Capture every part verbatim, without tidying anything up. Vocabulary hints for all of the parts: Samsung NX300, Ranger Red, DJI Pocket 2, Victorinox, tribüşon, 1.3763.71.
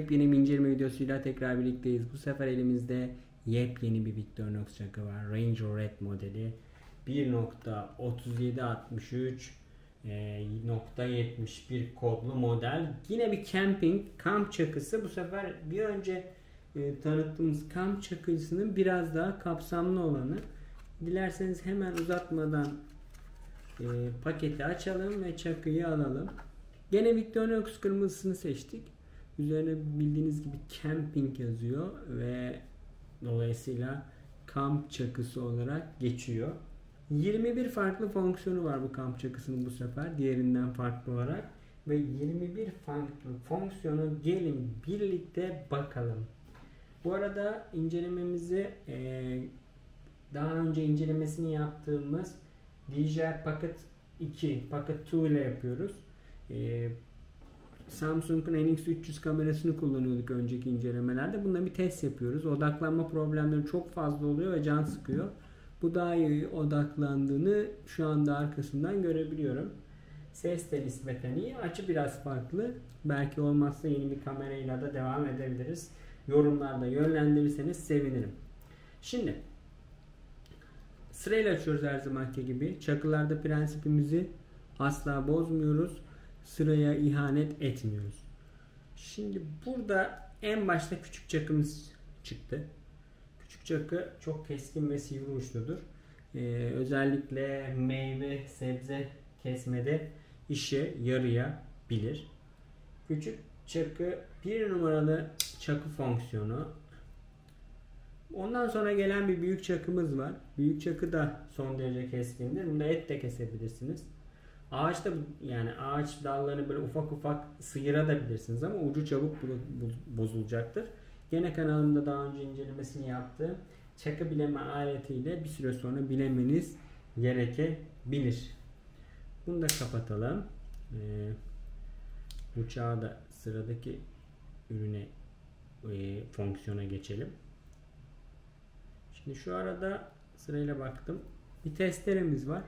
yepyeni bir inceleme videosuyla tekrar birlikteyiz. Bu sefer elimizde yepyeni bir Victorinox çakı var. Ranger Red modeli bir nokta üç yedi altı üç nokta yetmiş bir kodlu model. Yine bir camping kamp çakısı. Bu sefer bir önce e, tanıttığımız kamp çakısının biraz daha kapsamlı olanı. Dilerseniz hemen uzatmadan e, paketi açalım ve çakıyı alalım. Gene Victorinox kırmızısını seçtik. Üzerine bildiğiniz gibi camping yazıyor ve dolayısıyla kamp çakısı olarak geçiyor. yirmi bir farklı fonksiyonu var bu kamp çakısının bu sefer diğerinden farklı olarak ve yirmi bir farklı fonksiyonu gelin birlikte bakalım. Bu arada incelememizi daha önce incelemesini yaptığımız D J I Pocket iki, Pocket iki ile yapıyoruz. Samsung'un N X üç yüz kamerasını kullanıyorduk önceki incelemelerde. Bununla bir test yapıyoruz. Odaklanma problemleri çok fazla oluyor ve can sıkıyor. Bu daha iyi odaklandığını şu anda arkasından görebiliyorum. Ses de nispeten iyi. Açı biraz farklı. Belki olmazsa yeni bir kamerayla da devam edebiliriz. Yorumlarda yönlendirirseniz sevinirim. Şimdi sırayla açıyoruz her zamanki gibi. Çakılarda prensibimizi asla bozmuyoruz. Sıraya ihanet etmiyoruz. Şimdi burada en başta küçük çakımız çıktı. Küçük çakı çok keskin ve sivri uçludur. Ee, özellikle meyve, sebze kesmede işe yarayabilir. Küçük çakı bir numaralı çakı fonksiyonu. Ondan sonra gelen bir büyük çakımız var. Büyük çakı da son derece keskindir. Bunda et de kesebilirsiniz. Ağaçta yani ağaç dallarını böyle ufak ufak sıyırabilirsiniz ama ucu çabuk bozulacaktır. Gene kanalımda daha önce incelemesini yaptığım çakı bileme aletiyle bir süre sonra bilemeniz gerekebilir. Bunu da kapatalım. Ee, uçağı da sıradaki ürüne e, fonksiyona geçelim. Şimdi şu arada sırayla baktım. Bir testeremiz var.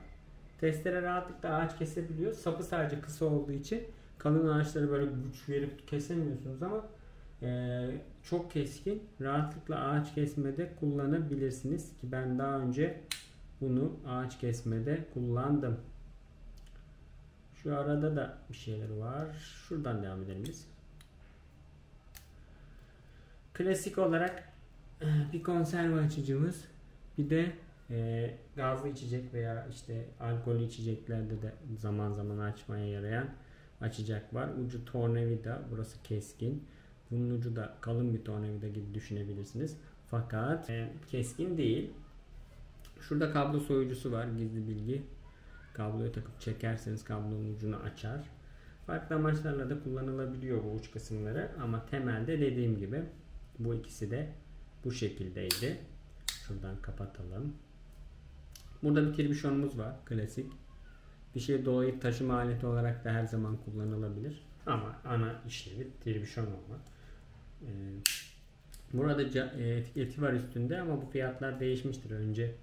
Testere rahatlıkla ağaç kesebiliyor. Sapı sadece kısa olduğu için kalın ağaçları böyle güç verip kesemiyorsunuz ama e, çok keskin. Rahatlıkla ağaç kesmede kullanabilirsiniz ki ben daha önce bunu ağaç kesmede kullandım. Şu arada da bir şeyler var. Şuradan devam edelim biz. Klasik olarak bir konserve açıcımız, bir de E, gazlı içecek veya işte alkollü içeceklerde de zaman zaman açmaya yarayan açacak var. Ucu tornavida, burası keskin. Bunun ucu da kalın bir tornavida gibi düşünebilirsiniz. Fakat e, keskin değil. Şurada kablo soyucusu var, gizli bilgi. Kabloyu takıp çekerseniz kablonun ucunu açar. Farklı amaçlarla da kullanılabiliyor bu uç kısımları ama temelde dediğim gibi bu ikisi de bu şekildeydi. Şuradan kapatalım. Burada bir tribüşonumuz var. Klasik. Bir şey dolayı taşıma aleti olarak da her zaman kullanılabilir. Ama ana işlevi tribüşon olmak. Ee, burada etiketi var üstünde ama bu fiyatlar değişmiştir. Önce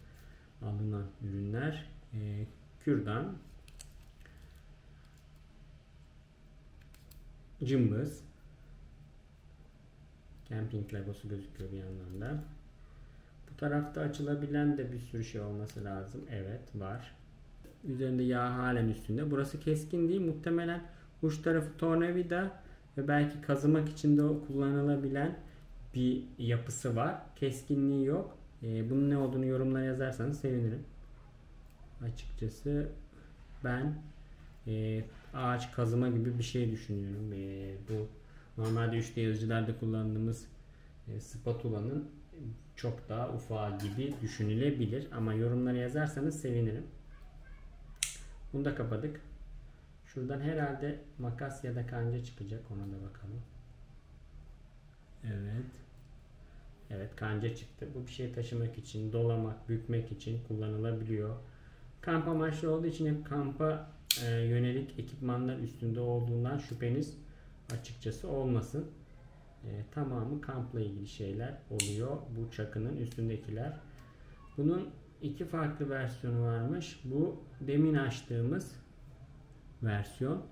alınan ürünler. Ee, kürdan. Cımbız. Camping logosu gözüküyor bir yandan da. Bu tarafta açılabilen de bir sürü şey olması lazım. Evet var. Üzerinde yağ halen üstünde. Burası keskin değil. Muhtemelen uç tarafı tornavida ve belki kazımak için de kullanılabilen bir yapısı var. Keskinliği yok. Ee, bunun ne olduğunu yorumlara yazarsanız sevinirim. Açıkçası ben e, ağaç kazıma gibi bir şey düşünüyorum. E, bu normalde üç D yazıcılarda kullandığımız e, spatula'nın çok daha ufağı gibi düşünülebilir ama yorumlara yazarsanız sevinirim. Bunu da kapadık. Şuradan herhalde makas ya da kanca çıkacak, ona da bakalım. Evet. Evet, kanca çıktı. Bu bir şey taşımak için, dolamak, bükmek için kullanılabiliyor. Kamp amaçlı olduğu için hep kampa e, yönelik ekipmanlar üstünde olduğundan şüpheniz açıkçası olmasın. E, tamamı kampla ilgili şeyler oluyor bu çakının üstündekiler. Bunun iki farklı versiyonu varmış. Bu demin açtığımız versiyon.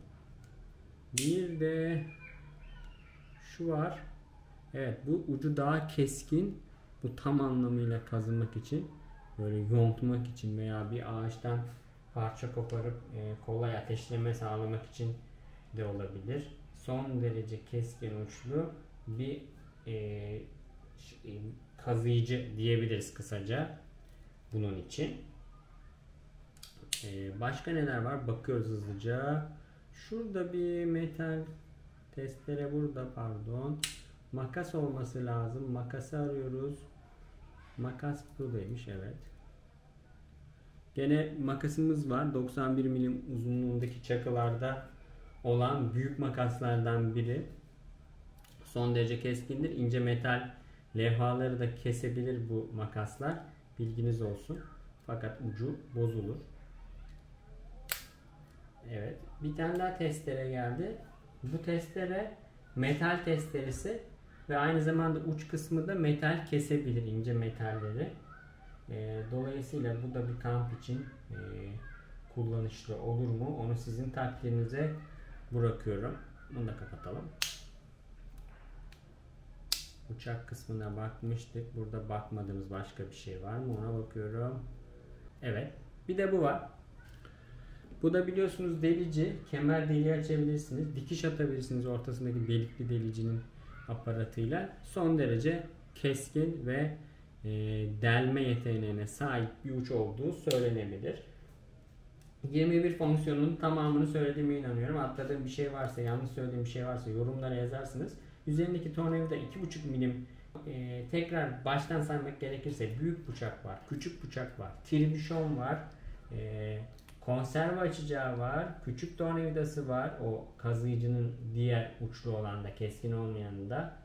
Bir de şu var. Evet, bu ucu daha keskin. Bu tam anlamıyla kazınmak için, böyle yontmak için veya bir ağaçtan parça koparıp e, kolay ateşleme sağlamak için de olabilir. Son derece keskin uçlu bir e, kazıyıcı diyebiliriz kısaca bunun için. E, başka neler var? Bakıyoruz hızlıca. Şurada bir metal testere, burada pardon. Makas olması lazım. Makası arıyoruz. Makas buradaymış, evet. Gene makasımız var. doksan bir milim uzunluğundaki çakılarda olan büyük makaslardan biri. Son derece keskindir. İnce metal levhaları da kesebilir bu makaslar. Bilginiz olsun. Fakat ucu bozulur. Evet. Bir tane daha testere geldi. Bu testere metal testeresi ve aynı zamanda uç kısmı da metal kesebilir, ince metalleri. E, dolayısıyla bu da bir kamp için e, kullanışlı olur mu? Onu sizin takdirinize bırakıyorum. Bunu da kapatalım. Uçak kısmına bakmıştık. Burada bakmadığımız başka bir şey var mı? Ona bakıyorum. Evet. Bir de bu var. Bu da biliyorsunuz delici. Kemer deliği açabilirsiniz. Dikiş atabilirsiniz ortasındaki delikli delicinin aparatıyla. Son derece keskin ve e, delme yeteneğine sahip bir uç olduğu söylenebilir. yirmi bir fonksiyonun tamamını söylediğime inanıyorum. Atladığım bir şey varsa, yanlış söylediğim bir şey varsa yorumlara yazarsınız. Üzerindeki tornavida iki buçuk milim. E, tekrar baştan saymak gerekirse büyük bıçak var, küçük bıçak var, tribüşon var. E, Konserve açacağı var, küçük tornavidası var, o kazıyıcının diğer uçlu olan da, keskin olmayan da.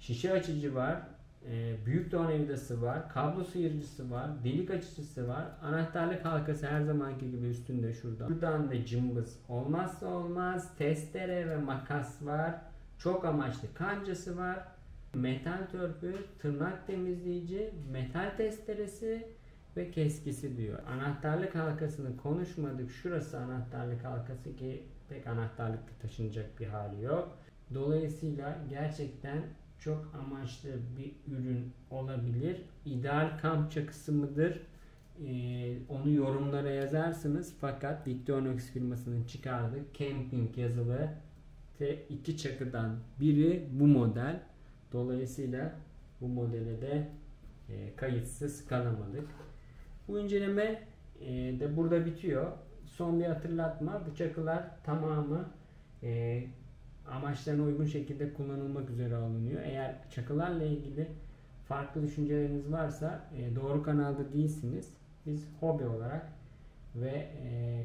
Şişe açıcı var, e, büyük tornavidası var, kablo sıyırıcısı var, delik açıcısı var, anahtarlık halkası her zamanki gibi üstünde şurada. Buradan da cımbız olmazsa olmaz, testere ve makas var, çok amaçlı kancası var, metal törpü, tırnak temizleyici, metal testeresi ve keskisi diyor. Anahtarlık halkasını konuşmadık. Şurası anahtarlık halkası ki pek anahtarlıkla taşınacak bir hali yok. Dolayısıyla gerçekten çok amaçlı bir ürün olabilir. İdeal kamp çakısı mıdır? Ee, onu yorumlara yazarsınız. Fakat Victorinox firmasının çıkardığı camping yazılı iki çakıdan biri bu model. Dolayısıyla bu modele de e, kayıtsız kalamadık. Bu inceleme de burada bitiyor. Son bir hatırlatma. Bu çakılar tamamı amaçlarına uygun şekilde kullanılmak üzere alınıyor. Eğer çakılarla ilgili farklı düşünceleriniz varsa doğru kanalda değilsiniz. Biz hobi olarak ve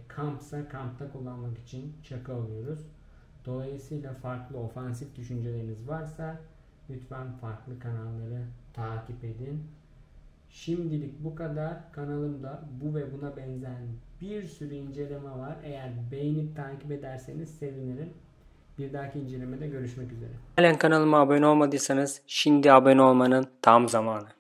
kampsa kampta kullanmak için çakı alıyoruz. Dolayısıyla farklı ofansif düşünceleriniz varsa lütfen farklı kanalları takip edin. Şimdilik bu kadar. Kanalımda bu ve buna benzer bir sürü inceleme var. Eğer beğenip takip ederseniz sevinirim. Bir dahaki incelemede görüşmek üzere. Halen kanalıma abone olmadıysanız şimdi abone olmanın tam zamanı.